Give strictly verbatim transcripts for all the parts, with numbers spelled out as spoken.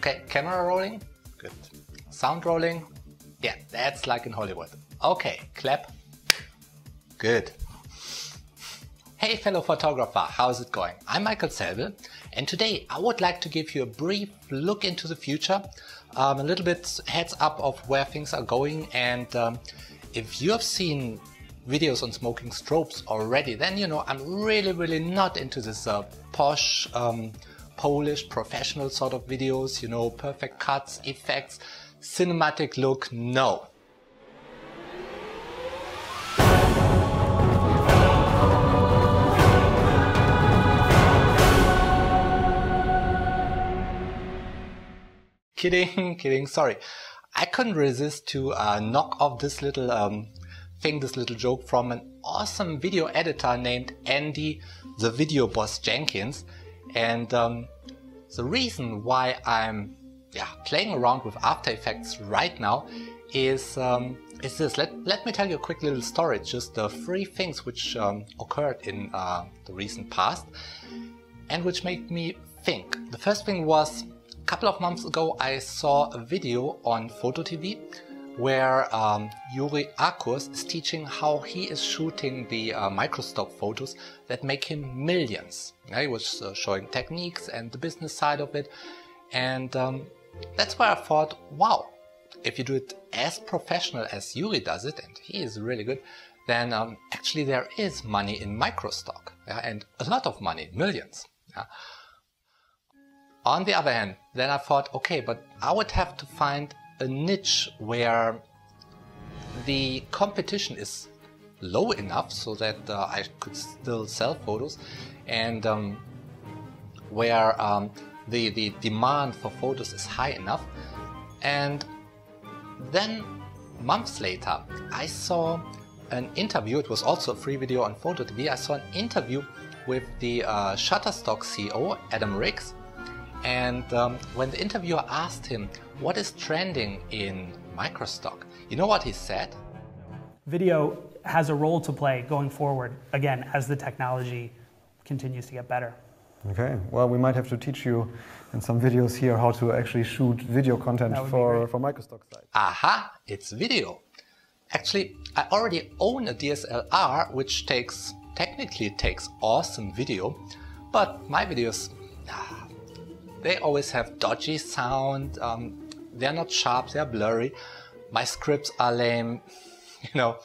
Okay, camera rolling. Good. Sound rolling. Yeah, that's like in Hollywood. Okay, clap. Good. Hey fellow photographer, how's it going? I'm Michael Zelbel, and today I would like to give you a brief look into the future, um, a little bit heads up of where things are going, and um, if you have seen videos on smoking strobes already, then you know I'm really really not into this uh, posh um, Polish professional sort of videos, you know, perfect cuts, effects, cinematic look, no. Kidding, kidding, sorry. I couldn't resist to uh, knock off this little um, thing, this little joke from an awesome video editor named Andy, the video boss Jenkins. And um, the reason why I'm yeah, playing around with After Effects right now is, um, is this. Let, let me tell you a quick little story. It's just the three things which um, occurred in uh, the recent past and which made me think. The first thing was, a couple of months ago I saw a video on Photo T V where um, Yuri Akus is teaching how he is shooting the uh, microstop photos that make him millions. Yeah, he was uh, showing techniques and the business side of it, and um, that's where I thought, wow, if you do it as professional as Yuri does it, and he is really good, then um, actually there is money in microstock, yeah, and a lot of money, millions. Yeah. On the other hand, then I thought, okay, but I would have to find a niche where the competition is low enough so that uh, I could still sell photos, and um, where um, the, the demand for photos is high enough. And then months later, I saw an interview. It was also a free video on Photo T V. I saw an interview with the uh, Shutterstock C E O, Adam Ricks. And um, when the interviewer asked him what is trending in microstock, you know what he said? Video has a role to play going forward, again, as the technology continues to get better. Okay, well, we might have to teach you in some videos here how to actually shoot video content for, for microstock sites. Aha, it's video. Actually, I already own a D S L R, which takes, technically takes awesome video, but my videos, ah, they always have dodgy sound, um, they're not sharp, they're blurry, my scripts are lame, you know.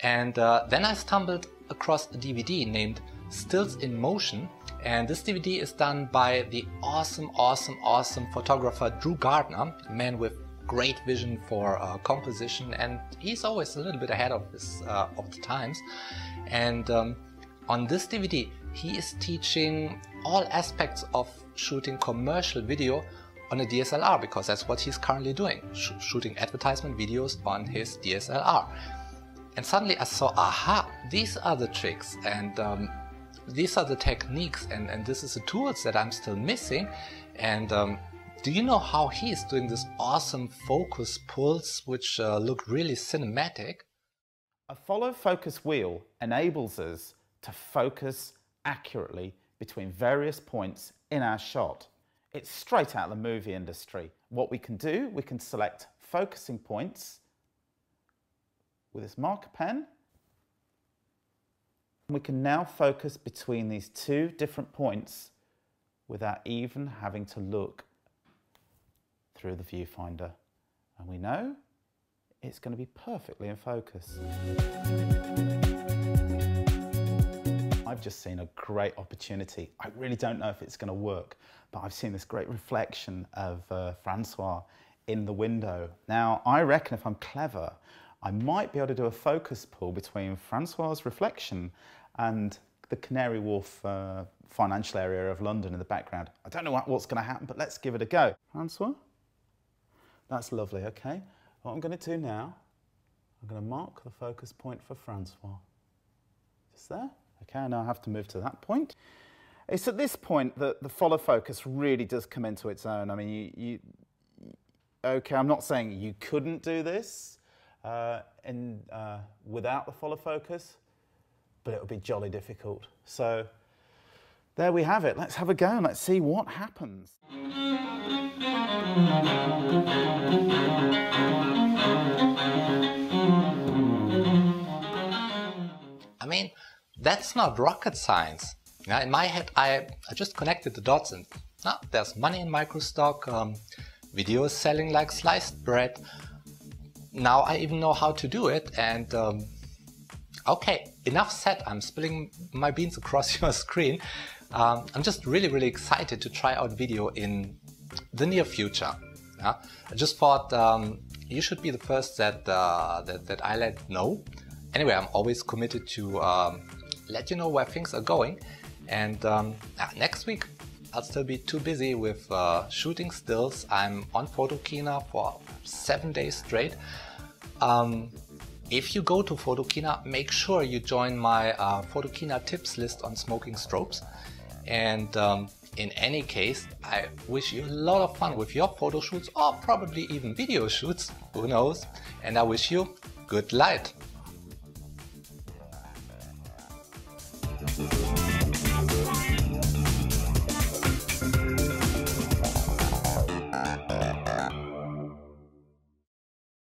And uh, then I stumbled across a D V D named Stills in Motion, and this D V D is done by the awesome, awesome, awesome photographer Drew Gardner, a man with great vision for uh, composition, and he's always a little bit ahead of, his, uh, of the times. And um, on this D V D, he is teaching all aspects of shooting commercial video on a D S L R, because that's what he's currently doing, sh shooting advertisement videos on his D S L R. And suddenly I saw, aha, these are the tricks, and um, these are the techniques, and, and this is the tools that I'm still missing. And um, do you know how he is doing this awesome focus pulls, which uh, look really cinematic? A follow focus wheel enables us to focus accurately between various points in our shot. It's straight out of the movie industry. What we can do, we can select focusing points with this marker pen. We can now focus between these two different points without even having to look through the viewfinder. And we know it's going to be perfectly in focus. I've just seen a great opportunity. I really don't know if it's going to work, but I've seen this great reflection of uh, Francois in the window. Now, I reckon if I'm clever, I might be able to do a focus pull between Francois's reflection and the Canary Wharf uh, financial area of London in the background. I don't know what, what's going to happen, but let's give it a go. Francois? That's lovely, okay. What I'm going to do now, I'm going to mark the focus point for Francois. Just there. Okay, now I have to move to that point. It's at this point that the follow focus really does come into its own. I mean, you, you okay, I'm not saying you couldn't do this uh, in, uh, without the follow focus, but it would be jolly difficult. So there we have it. Let's have a go and let's see what happens. I mean, that's not rocket science. Now, in my head, I, I just connected the dots and now oh, there's money in MicroStock, um, video is selling like sliced bread. Now I even know how to do it, and um, okay, enough said. I'm spilling my beans across your screen. Um, I'm just really, really excited to try out video in the near future. Yeah? I just thought um, you should be the first that, uh, that, that I let know. Anyway, I'm always committed to um, let you know where things are going, and um, yeah, next week I'll still be too busy with uh, shooting stills. I'm on Photokina for seven days straight. Um, if you go to Photokina, make sure you join my uh, Photokina tips list on smoking strobes. And um, in any case, I wish you a lot of fun with your photo shoots, or probably even video shoots, who knows. And I wish you good light.